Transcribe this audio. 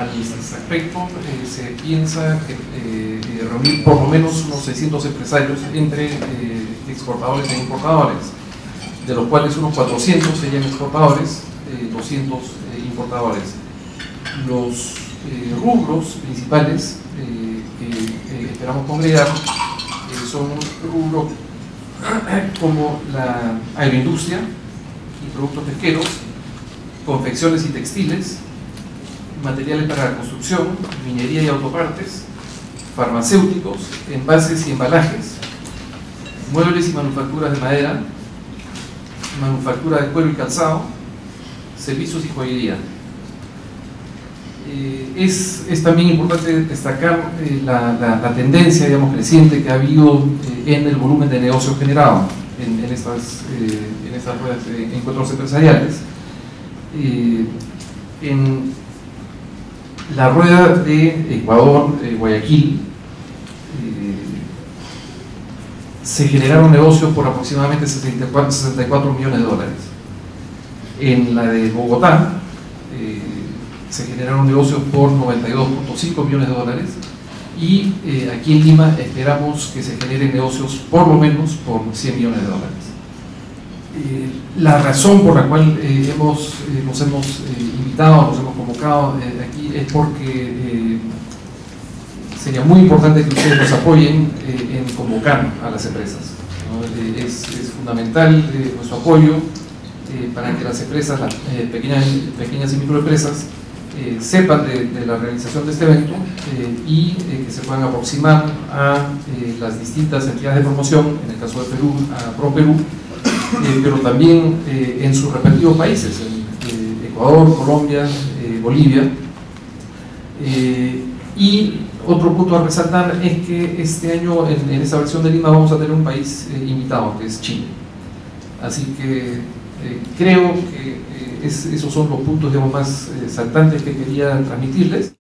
al respecto. Se piensa reunir por lo menos unos 600 empresarios entre exportadores e importadores, de los cuales unos 400 serían exportadores, 200 importadores. Los rubros principales que esperamos congregar son rubros como la agroindustria y productos pesqueros, confecciones y textiles, materiales para la construcción, minería y autopartes, farmacéuticos, envases y embalajes, muebles y manufacturas de madera, manufactura de cuero y calzado, servicios y joyería. Es también importante destacar la tendencia, digamos, creciente que ha habido en el volumen de negocios generado en estas ruedas de encuentros empresariales. En la rueda de Ecuador, Guayaquil, se generaron negocios por aproximadamente 64 millones de dólares. En la de Bogotá se generaron negocios por 92.5 millones de dólares y aquí en Lima esperamos que se generen negocios por lo menos por 100 millones de dólares. La razón por la cual nos hemos convocado aquí es porque sería muy importante que ustedes nos apoyen en convocar a las empresas, ¿no? Es fundamental nuestro apoyo para que las empresas, las pequeñas y microempresas, sepan de la realización de este evento y que se puedan aproximar a las distintas entidades de promoción, en el caso de Perú, a ProPerú, pero también en sus respectivos países, en Ecuador, Colombia, Bolivia. Y otro punto a resaltar es que este año en esta versión de Lima vamos a tener un país invitado, que es Chile. Así que creo que esos son los puntos, digamos, más saltantes que quería transmitirles.